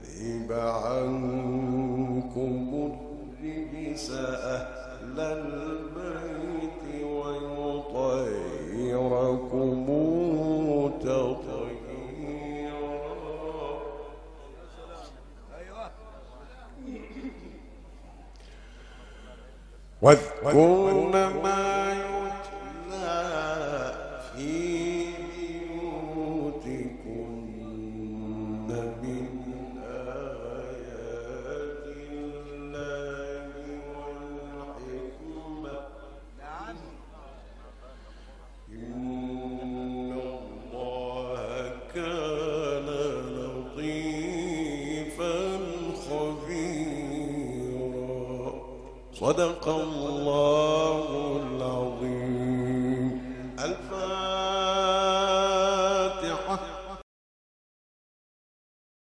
ليذهب عنكم الرجس أهل البيت ويطهركم تطهيرا. واذكرن ما يتلى في بيوتكن من آيات الله والحكمة إن الله كان لطيفا خبيرا. صدق الله.